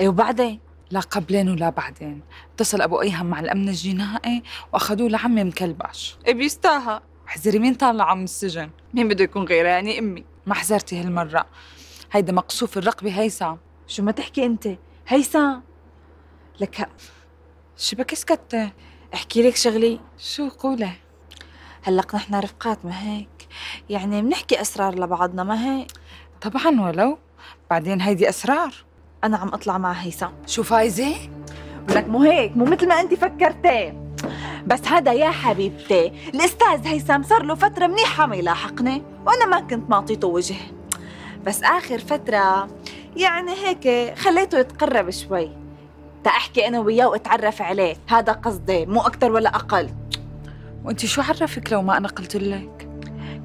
إيه وبعدين؟ لا قبلين ولا بعدين، اتصل أبو أيهم مع الأمن الجنائي وأخذوه لعمي مكلبش. إيه بيستاهل، احذري مين طالعه من السجن؟ مين بده يكون غيرها يعني أمي؟ ما حذرتي هالمرة، هيدا مقصوف الرقبة هيثم. شو ما تحكي أنت؟ هيثم؟ لك شبك اسكت، احكي لك شغلي. شو قولي؟ هلا نحن رفقات ما هيك؟ يعني بنحكي أسرار لبعضنا ما هيك؟ طبعا ولو، بعدين هيدي أسرار. أنا عم أطلع مع هيثم. شو فايزة؟ ولك مو هيك، مو مثل ما أنت فكرتي. بس هذا يا حبيبتي، الأستاذ هيثم صار له فترة منيحة ما يلاحقني، وأنا ما كنت معطيته وجه. بس آخر فترة يعني هيك خليته يتقرب شوي، تا أحكي أنا وياه وأتعرف عليه، هذا قصدي، مو أكتر ولا أقل. وأنت شو عرفك لو ما أنا قلت لك؟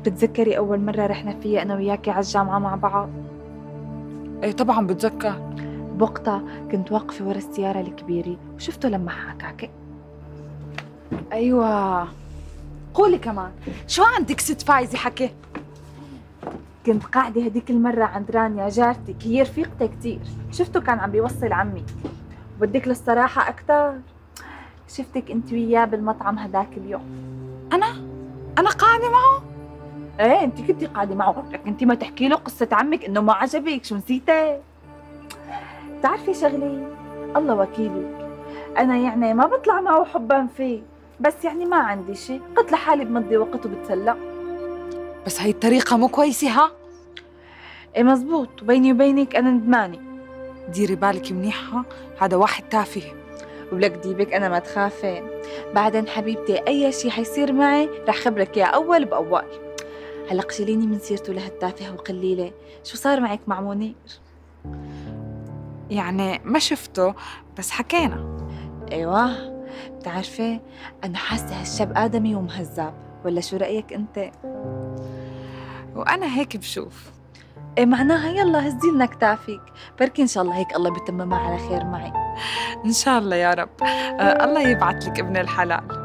بتتذكري أول مرة رحنا فيها أنا وياكي على الجامعة مع بعض؟ إيه طبعاً بتذكر. بوقتها كنت واقفة ورا السيارة الكبيرة وشفته لما حكاكي. أيوة قولي كمان، شو عندك ست فايزة حكي؟ كنت قاعدة هديك المرة عند رانيا جارتك، هي رفيقتي كتير، شفته كان عم بيوصل عمي. وبدك للصراحة أكتر، شفتك أنت وياه بالمطعم هداك اليوم. أنا قاعدة معه؟ إيه أنت كنتي قاعدة معه، لكن أنت ما تحكي له قصة عمك إنه ما عجبك، شو نسيتي؟ بتعرفي شغلي؟ الله وكيلك، أنا يعني ما بطلع معه حبا فيه، بس يعني ما عندي شيء، قلت لحالي بمضي وقت وبتسلى. بس هي الطريقة مو كويسة ها؟ إيه مزبوط، وبيني وبينك أنا ندمانة. ديري بالك منيحة، هذا واحد تافه. وبلك ديبك أنا ما تخافي، بعدين حبيبتي أي شيء حيصير معي رح خبرك يا أول بأول. هلا قشليني من سيرته لهالتافه وقليلي، شو صار معك مع منير؟ يعني ما شفته بس حكينا. ايوه بتعرفي انا حاسه هالشاب ادمي ومهذب، ولا شو رايك انت؟ وانا هيك بشوف. ايه معناها يلا هزي لنا كتافك، بركي ان شاء الله هيك الله بيتممها على خير معي. ان شاء الله يا رب. الله يبعث لك ابن الحلال.